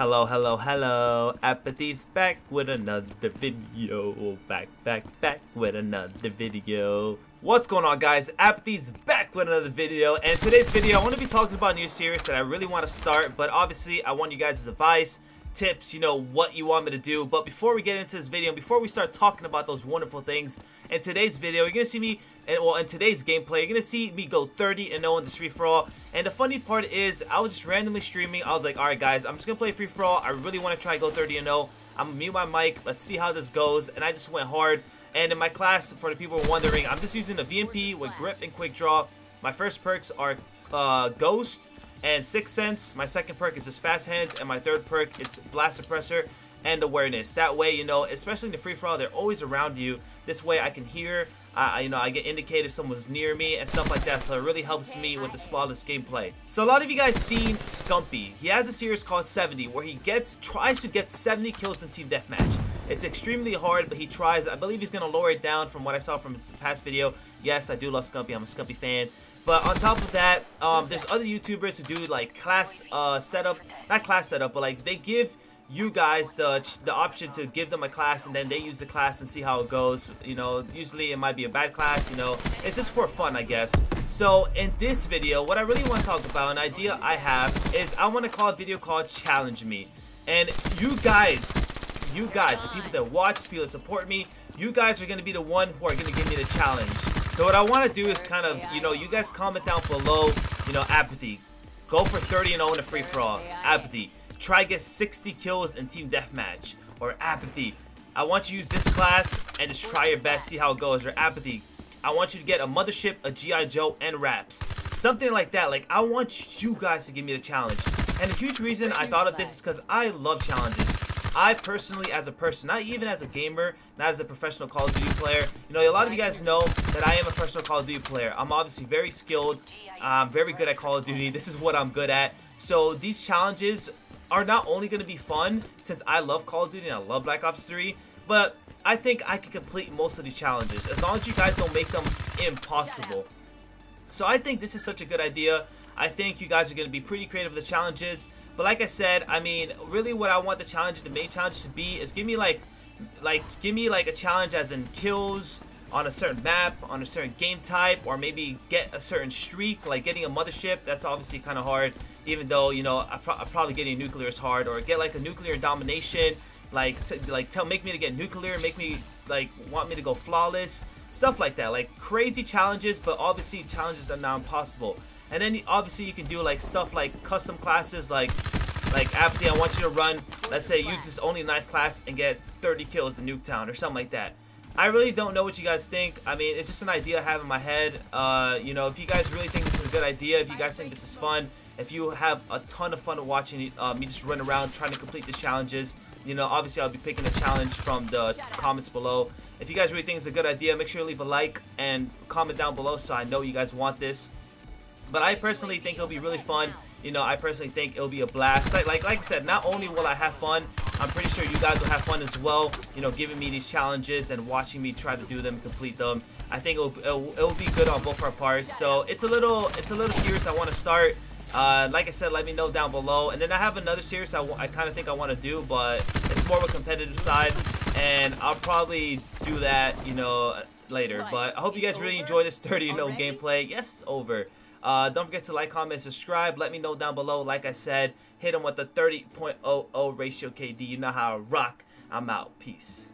Hello, hello, hello. Apathy's back with another video. Back with another video. What's going on, guys? Apathy's back with another video. And in today's video, I want to be talking about a new series that I really want to start. But obviously, I want you guys' advice, tips, you know, what you want me to do. But before we get into this video, before we start talking about those wonderful things, in today's video, you're going to see me, in today's gameplay, you're going to see me go 30-0 in this free-for-all. And the funny part is, I was just randomly streaming. I was like, alright guys, I'm just going to play free-for-all. I really want to try go 30-0. I'm going to mute my mic. Let's see how this goes. And I just went hard. And in my class, for the people who are wondering, I'm just using the VMP with grip and quick draw. My first perks are Ghost and Sixth Sense. My second perk is just Fast Hands, and my third perk is Blast Suppressor and Awareness. That way, you know, especially in the free-for-all, they're always around you. This way I can hear, you know, I get indicated if someone's near me and stuff like that, so it really helps me with this flawless gameplay. So a lot of you guys seen Scumpy. He has a series called 70, where he tries to get 70 kills in Team Deathmatch. It's extremely hard, but he tries. I believe he's gonna lower it down from what I saw from his past video. Yes, I do love Scumpy, I'm a Scumpy fan. But on top of that, there's other YouTubers who do like class setup, not class setup, but like they give you guys the option to give them a class, and then they use the class and see how it goes. You know, usually it might be a bad class, you know, it's just for fun, I guess. So in this video, what I really want to talk about, an idea I have, is I want to call a video called Challenge Me. And you guys, the people that watch, people that support me, you guys are going to be the one who are going to give me the challenge. So what I want to do is kind of, you know, you guys comment down below, you know, Apathy, go for 30-0 in a free-for-all. Apathy, try get 60 kills in Team Deathmatch. Or Apathy, I want you to use this class and just try your best, see how it goes. Or Apathy, I want you to get a mothership, a G.I. Joe, and Raps. Something like that. Like, I want you guys to give me the challenge. And a huge reason I thought of this is because I love challenges. I personally, as a person, not even as a gamer, not as a professional Call of Duty player, you know, a lot of you guys know that I am a professional Call of Duty player. I'm obviously very skilled, I'm very good at Call of Duty. This is what I'm good at. So these challenges are not only going to be fun, since I love Call of Duty and I love Black Ops 3, but I think I can complete most of these challenges, as long as you guys don't make them impossible. So I think this is such a good idea. I think you guys are going to be pretty creative with the challenges. But like I said, I mean, really what I want the challenge, the main challenge to be is give me like a challenge as in kills on a certain map, on a certain game type, or maybe get a certain streak, like getting a mothership. That's obviously kind of hard, even though, you know, probably getting nuclear is hard. Or get like a nuclear domination, make me to get nuclear, make me want me to go flawless, stuff like that. Like crazy challenges, but obviously challenges that are not impossible. And then obviously you can do like stuff like custom classes, like Apathy, I want you to run, let's say use this only knife class and get 30 kills in Nuketown or something like that. I really don't know what you guys think. I mean, it's just an idea I have in my head. You know, if you guys really think this is a good idea, if you guys think this is fun, if you have a ton of fun watching me just run around trying to complete the challenges, you know, obviously I'll be picking a challenge from the comments below. If you guys really think it's a good idea, make sure to leave a like and comment down below so I know you guys want this. But I personally think it'll be really fun. You know, I personally think it'll be a blast. Like I said, not only will I have fun, I'm pretty sure you guys will have fun as well, you know, giving me these challenges and watching me try to do them, complete them. I think it'll be good on both our parts. So it's a little series I want to start. Like I said, let me know down below. And then I have another series I kind of think I want to do, but it's more of a competitive side. And I'll probably do that, you know, later. But I hope you guys really enjoy this 30-0 gameplay. Yes, it's over. Don't forget to like, comment, subscribe. Let me know down below. Like I said, hit them with the 30.00 ratio KD. You know how I rock. I'm out. Peace.